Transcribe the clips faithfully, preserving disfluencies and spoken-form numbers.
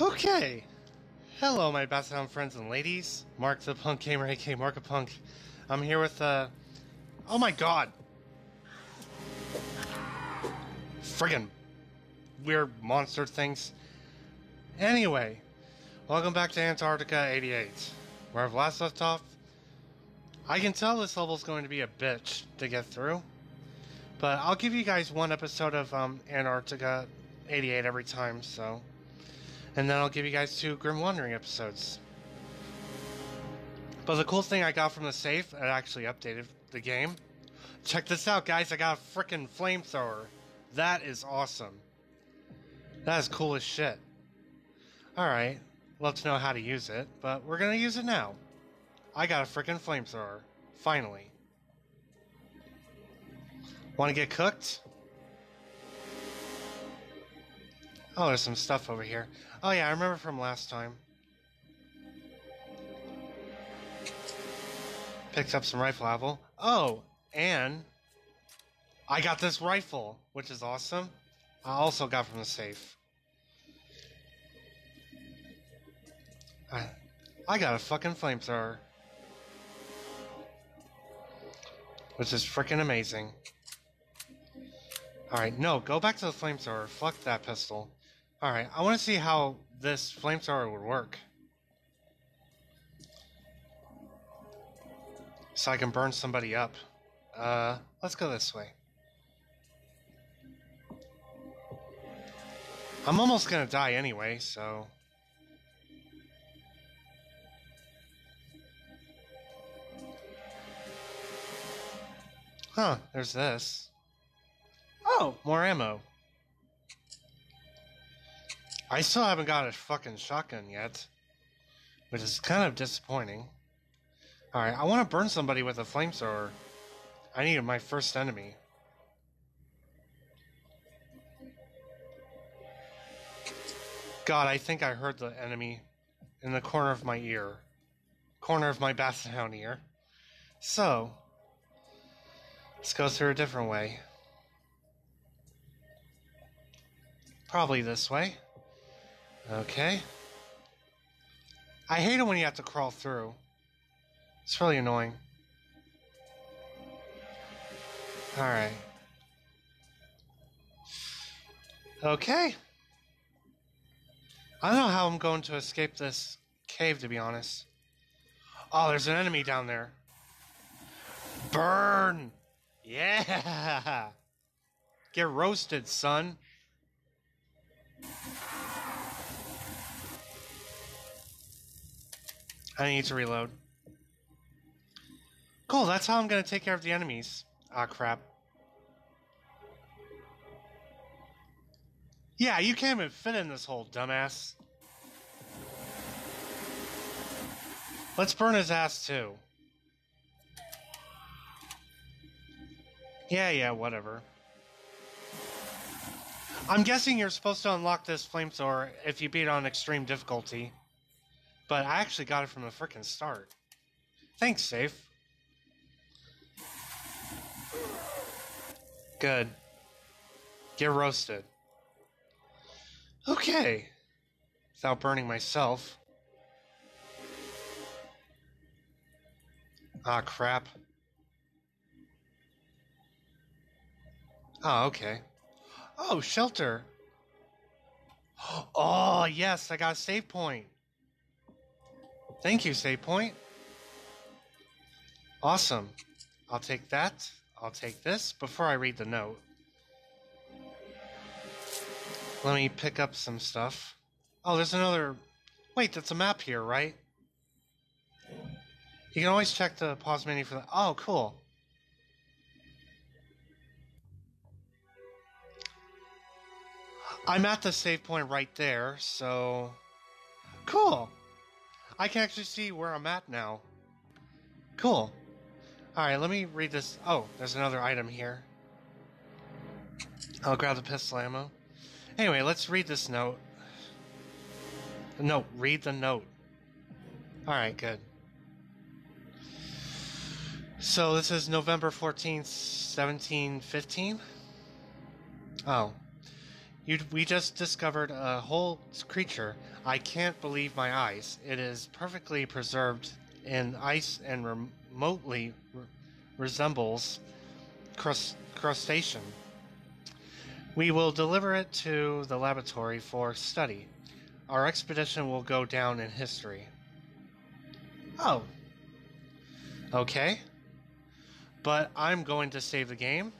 Okay. Hello, my Basset Hound friends and ladies. Mark the Punk Gamer, aka Mark the Punk. I'm here with, uh... oh my god! Friggin' weird monster things. Anyway, welcome back to Antarctica eighty-eight. Where I've last left off, I can tell this level's going to be a bitch to get through. But I'll give you guys one episode of um, Antarctica eighty-eight every time, so... and then I'll give you guys two Grim Wandering episodes. But the cool thing I got from the safe, it actually updated the game. Check this out, guys. I got a frickin' flamethrower. That is awesome. That is cool as shit. Alright. Love to know how to use it, but we're gonna use it now. I got a frickin' flamethrower. Finally. Wanna get cooked? Oh, there's some stuff over here. Oh yeah, I remember from last time. Picked up some rifle ammo. Oh, and I got this rifle, which is awesome. I also got from the safe. I, I got a fucking flamethrower. Which is freaking amazing. Alright, no, go back to the flamethrower. Fuck that pistol. Alright, I want to see how this flamethrower would work. So I can burn somebody up. Uh, let's go this way. I'm almost gonna die anyway, so... huh, there's this. Oh, more ammo. I still haven't got a fucking shotgun yet, which is kind of disappointing. Alright, I want to burn somebody with a flamethrower. I need my first enemy. God, I think I heard the enemy in the corner of my ear. Corner of my Basset Hound ear. So, let's go through a different way. Probably this way. Okay. I hate it when you have to crawl through. It's really annoying. Alright. Okay. I don't know how I'm going to escape this cave, to be honest. Oh, there's an enemy down there. Burn! Yeah! Get roasted, son. I need to reload. Cool, that's how I'm going to take care of the enemies. Ah, crap. Yeah, you can't even fit in this hole, dumbass. Let's burn his ass, too. Yeah, yeah, whatever. I'm guessing you're supposed to unlock this flamethrower if you beat it on extreme difficulty. But I actually got it from the frickin' start. Thanks, safe. Good. Get roasted. Okay. Without burning myself. Ah, crap. Oh, okay. Oh, shelter. Oh, yes, I got a save point. Thank you, save point. Awesome. I'll take that. I'll take this before I read the note. Let me pick up some stuff. Oh, there's another... wait, that's a map here, right? You can always check the pause menu for the... oh, cool. I'm at the save point right there, so... cool! I can actually see where I'm at now. Cool. Alright, let me read this. Oh, there's another item here. I'll grab the pistol ammo. Anyway, let's read this note. No, read the note. Alright, good. So, this is November fourteenth, seventeen fifteen? Oh. You, we just discovered a whole creature. I can't believe my eyes. It is perfectly preserved in ice and remotely re resembles crust crustacean. We will deliver it to the laboratory for study. Our expedition will go down in history. Oh. Okay. But I'm going to save the game.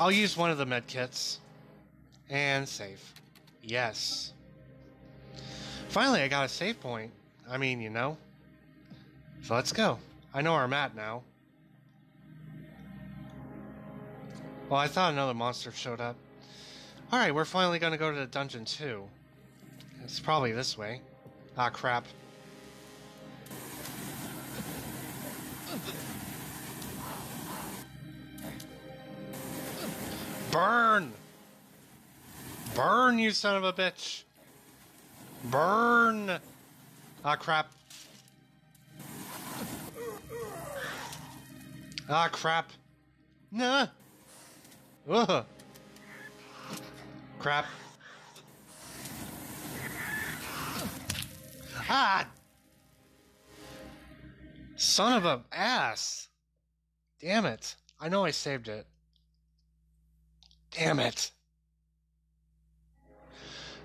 I'll use one of the medkits. And save. Yes. Finally, I got a save point. I mean, you know. So let's go. I know where I'm at now. Well, I thought another monster showed up. Alright, we're finally going to go to the dungeon too. It's probably this way. Ah, crap. Burn! Burn, you son of a bitch! Burn! Ah, crap. Ah, crap. Nah! Ugh! Crap. Ah! Son of a ass! Damn it. I know I saved it. Damn it.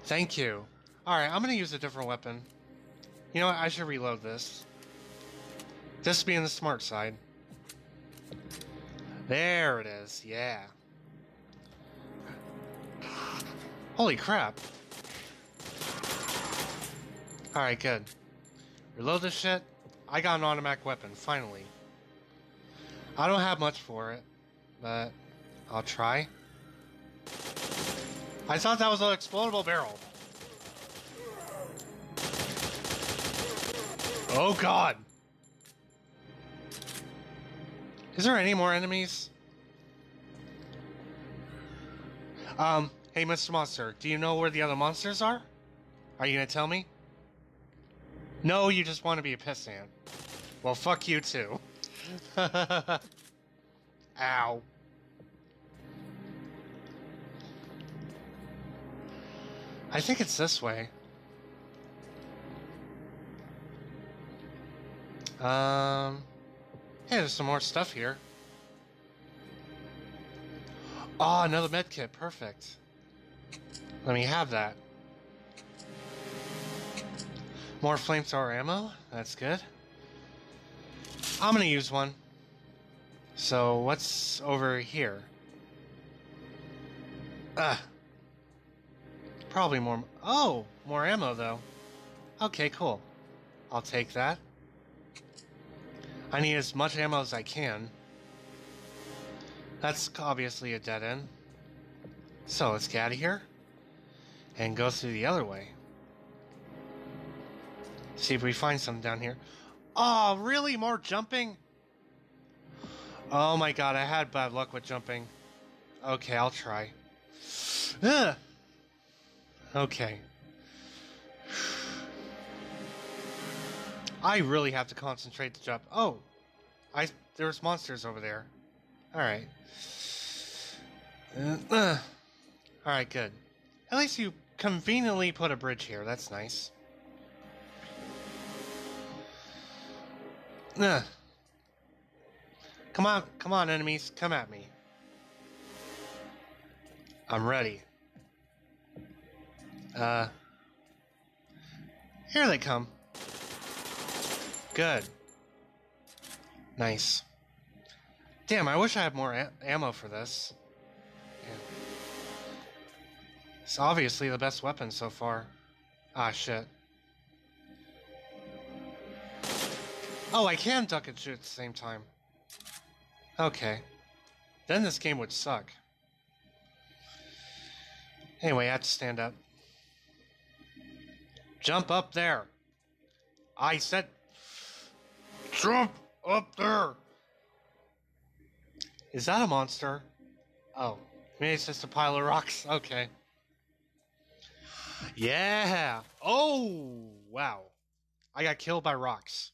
Thank you. Alright, I'm gonna use a different weapon. You know what? I should reload this. This being the smart side. There it is. Yeah. Holy crap. Alright, good. Reload this shit. I got an automatic weapon, finally. I don't have much for it, but I'll try. I thought that was an explodable barrel. Oh god! Is there any more enemies? Um, hey Mister Monster, do you know where the other monsters are? Are you gonna tell me? No, you just want to be a pissant. Well, fuck you too. Ow. I think it's this way. Um, hey, there's some more stuff here. Ah, oh, another medkit, perfect. Let me have that. More flamethrower ammo, that's good. I'm gonna use one. So, what's over here? Ugh. Probably more... Oh! More ammo, though. Okay, cool. I'll take that. I need as much ammo as I can. That's obviously a dead end. So, let's get out of here. And go through the other way. See if we find some down here. Oh, really? More jumping? Oh my god, I had bad luck with jumping. Okay, I'll try. Ugh! Okay. I really have to concentrate to jump. Oh! I there's monsters over there. Alright. Uh, uh. Alright, good. At least you conveniently put a bridge here. That's nice. Uh. Come on, come on, enemies. Come at me. I'm ready. Uh, here they come. Good. Nice. Damn, I wish I had more a ammo for this. Yeah. It's obviously the best weapon so far. Ah, shit. Oh, I can duck and shoot at the same time. Okay. Then this game would suck. Anyway, I have to stand up. Jump up there. I said jump up there. Is that a monster? Oh, maybe it's just a pile of rocks. Okay. Yeah. Oh, wow. I got killed by rocks.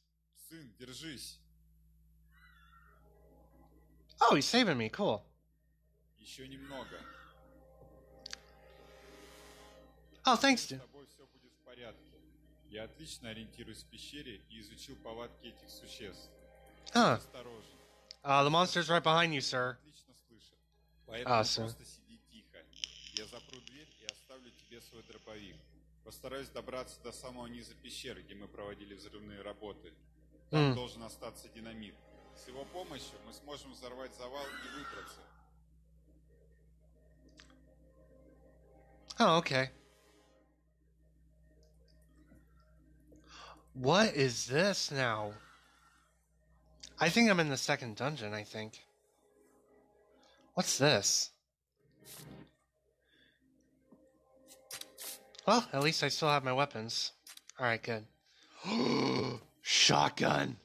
Oh, he's saving me. Cool. Oh, thanks, dude. Huh. Uh, the monster's right behind you, sir. Ah, sir. Постараюсь добраться до самого низа пещеры, где мы проводили взрывные работы. Там mm. должен остаться динамит. С его помощью мы сможем взорвать завал и выбраться. Oh, okay. What is this now? I think I'm in the second dungeon, I think. What's this? Well, at least I still have my weapons. Alright, good. Shotgun!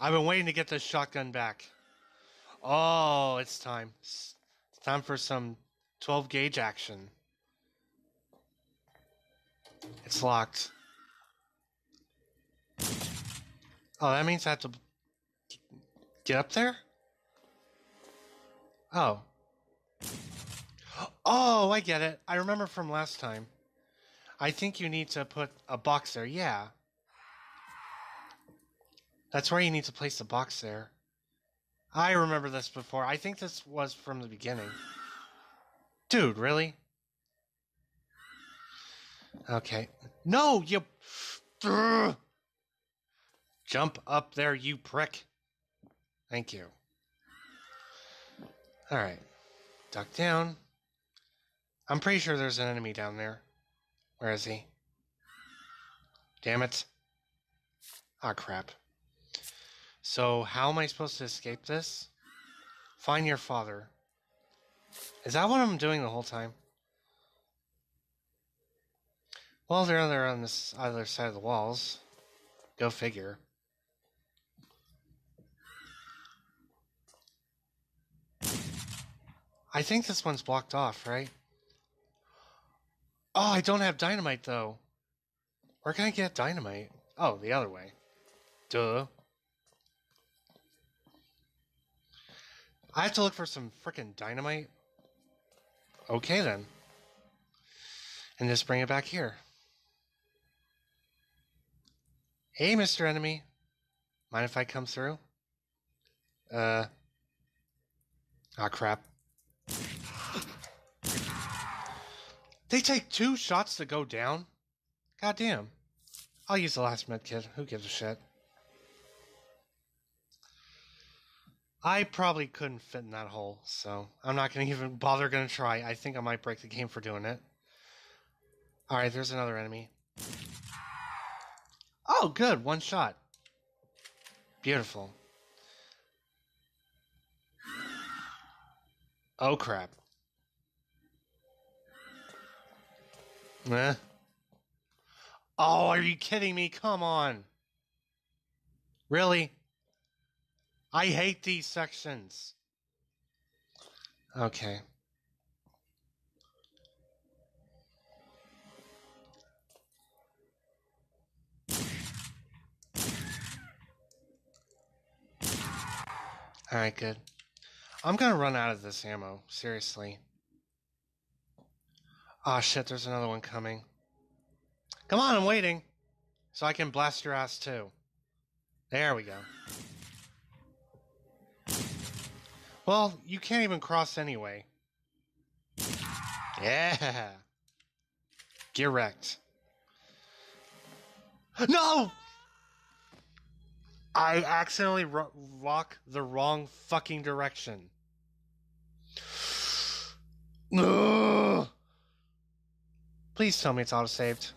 I've been waiting to get this shotgun back. Oh, it's time. It's time for some twelve gauge action. It's locked. Oh, that means I have to get up there? Oh. Oh, I get it. I remember from last time. I think you need to put a box there. Yeah. That's where you need to place the box there. I remember this before. I think this was from the beginning. Dude, really? Okay. No, you... Ugh. Jump up there, you prick. Thank you. Alright. Duck down. I'm pretty sure there's an enemy down there. Where is he? Damn it. Ah, crap. So, how am I supposed to escape this? Find your father. Is that what I'm doing the whole time? Well, they're on this other side of the walls. Go figure. I think this one's blocked off, right? Oh, I don't have dynamite, though. Where can I get dynamite? Oh, the other way. Duh. I have to look for some frickin' dynamite? Okay, then. And just bring it back here. Hey, Mister Enemy. Mind if I come through? Uh. Ah, crap. They take two shots to go down? Goddamn. I'll use the last med kit. Who gives a shit? I probably couldn't fit in that hole, so I'm not going to even bother going to try. I think I might break the game for doing it. Alright, there's another enemy. Oh, good. One shot. Beautiful. Oh, crap. Eh. Oh, are you kidding me? Come on. Really? I hate these sections. Okay. Alright, good. I'm gonna run out of this ammo. Seriously. Ah, oh, shit, there's another one coming. Come on, I'm waiting. So I can blast your ass, too. There we go. Well, you can't even cross anyway. Yeah. Get wrecked. No! I accidentally ro- walk the wrong fucking direction. Ugh. Please tell me it's auto-saved.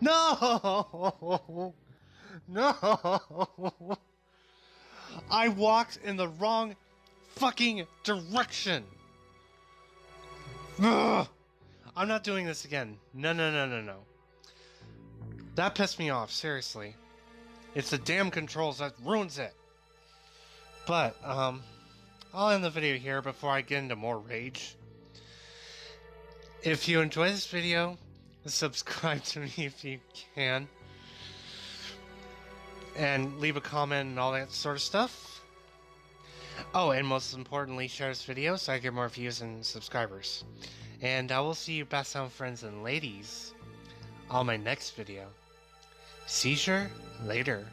No! No! I walked in the wrong fucking direction! Ugh. I'm not doing this again. No, no, no, no, no. That pissed me off, seriously. It's the damn controls that ruins it. But, um, I'll end the video here before I get into more rage. If you enjoy this video, subscribe to me if you can, and leave a comment and all that sort of stuff. Oh, and most importantly, share this video so I get more views and subscribers. And I will see you Basset Hound friends and ladies on my next video. See you later.